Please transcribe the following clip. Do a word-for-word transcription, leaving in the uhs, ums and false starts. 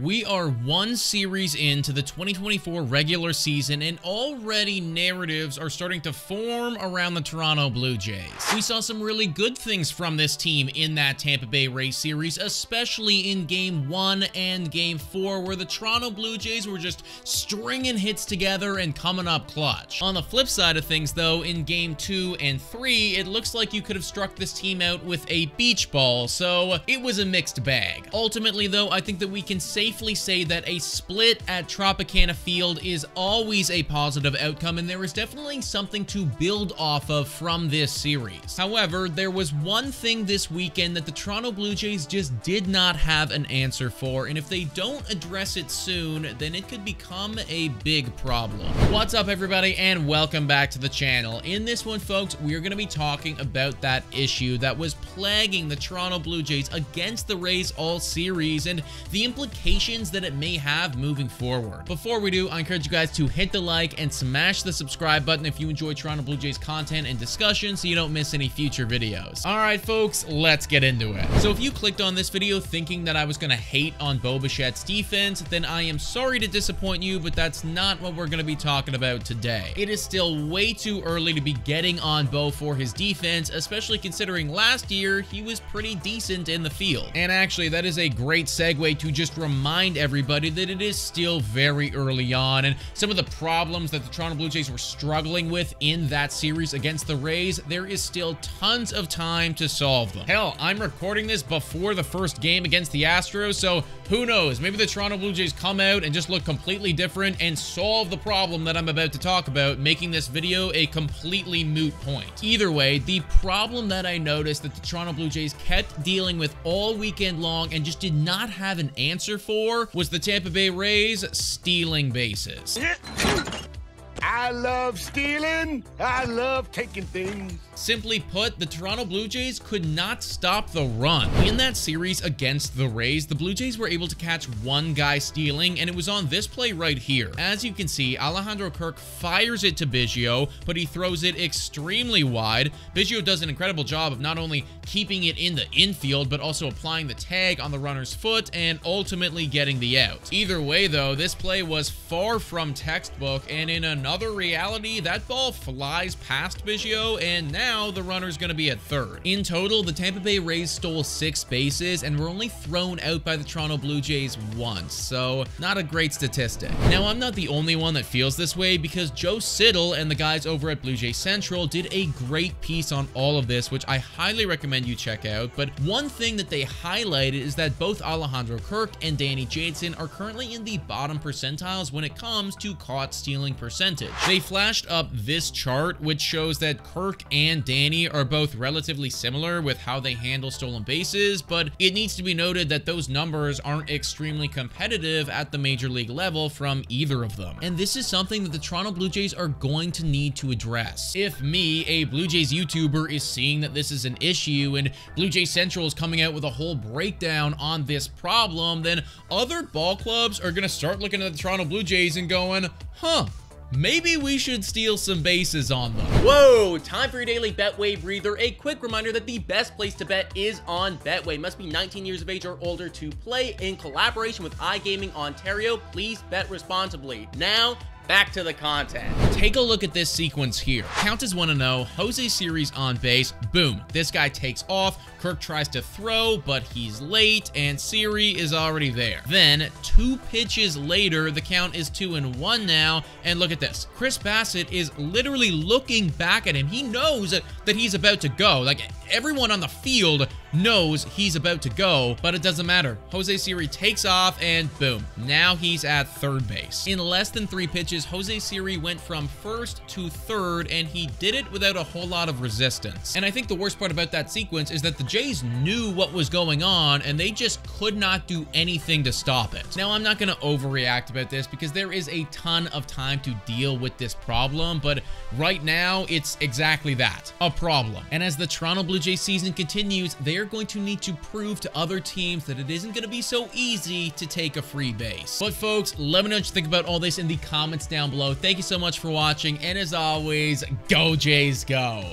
We are one series into the twenty twenty-four regular season, and already narratives are starting to form around the Toronto Blue Jays. We saw some really good things from this team in that Tampa Bay Rays series, especially in game one and game four, where the Toronto Blue Jays were just stringing hits together and coming up clutch. On the flip side of things, though, in game two and three, it looks like you could have struck this team out with a beach ball, so it was a mixed bag. Ultimately, though, I think that we can say safely say that a split at Tropicana Field is always a positive outcome, and there is definitely something to build off of from this series. However, there was one thing this weekend that the Toronto Blue Jays just did not have an answer for, and if they don't address it soon, then it could become a big problem. What's up, everybody, and welcome back to the channel. In this one, folks, we are going to be talking about that issue that was plaguing the Toronto Blue Jays against the Rays all series and the implications that it may have moving forward. Before we do, I encourage you guys to hit the like and smash the subscribe button if you enjoy Toronto Blue Jays content and discussion so you don't miss any future videos. All right, folks, let's get into it. So if you clicked on this video thinking that I was going to hate on Bo Bichette's defense, then I am sorry to disappoint you, but that's not what we're going to be talking about today. It is still way too early to be getting on Bo for his defense, especially considering last year he was pretty decent in the field. And actually, that is a great segue to just remind Remind everybody that it is still very early on, and some of the problems that the Toronto Blue Jays were struggling with in that series against the Rays, there is still tons of time to solve them. Hell, I'm recording this before the first game against the Astros, so who knows? Maybe the Toronto Blue Jays come out and just look completely different and solve the problem that I'm about to talk about, making this video a completely moot point. Either way, the problem that I noticed that the Toronto Blue Jays kept dealing with all weekend long and just did not have an answer for Four was the Tampa Bay Rays stealing bases. I love stealing. I love taking things. Simply put, the Toronto Blue Jays could not stop the run. In that series against the Rays, the Blue Jays were able to catch one guy stealing, and it was on this play right here. As you can see, Alejandro Kirk fires it to Biggio, but he throws it extremely wide. Biggio does an incredible job of not only keeping it in the infield, but also applying the tag on the runner's foot and ultimately getting the out. Either way, though, this play was far from textbook, and in another reality, that ball flies past Biggio, and now Now, the runner's going to be at third. In total, the Tampa Bay Rays stole six bases and were only thrown out by the Toronto Blue Jays once, so not a great statistic. Now, I'm not the only one that feels this way, because Joe Siddle and the guys over at Blue Jay Central did a great piece on all of this, which I highly recommend you check out. But one thing that they highlighted is that both Alejandro Kirk and Danny Jansen are currently in the bottom percentiles when it comes to caught stealing percentage. They flashed up this chart, which shows that Kirk and and Danny are both relatively similar with how they handle stolen bases, but it needs to be noted that those numbers aren't extremely competitive at the major league level from either of them. And this is something that the Toronto Blue Jays are going to need to address. If me, a Blue Jays YouTuber, is seeing that this is an issue and Blue Jay Central is coming out with a whole breakdown on this problem, then other ball clubs are going to start looking at the Toronto Blue Jays and going, huh, maybe we should steal some bases on them. Whoa, time for your daily Betway breather. A quick reminder that the best place to bet is on Betway. Must be nineteen years of age or older to play in collaboration with iGaming Ontario. Please bet responsibly. Now, back to the content. Take a look at this sequence here. Count is one and oh, Jose Siri's on base, boom. This guy takes off, Kirk tries to throw, but he's late, and Siri is already there. Then, two pitches later, the count is two and one now, and look at this. Chris Bassitt is literally looking back at him. He knows that he's about to go. Like, everyone on the field knows he's about to go, but it doesn't matter. Jose Siri takes off, and boom. Now he's at third base. In less than three pitches, Jose Siri went from first to third, and he did it without a whole lot of resistance. And I think the worst part about that sequence is that the Jays knew what was going on, and they just could not do anything to stop it. Now, I'm not going to overreact about this because there is a ton of time to deal with this problem, but right now, it's exactly that, a problem. And as the Toronto Blue Jays season continues, they are going to need to prove to other teams that it isn't going to be so easy to take a free base. But folks, let me know what you think about all this in the comments down below. Thank you so much for watching, and as always, go Jays go!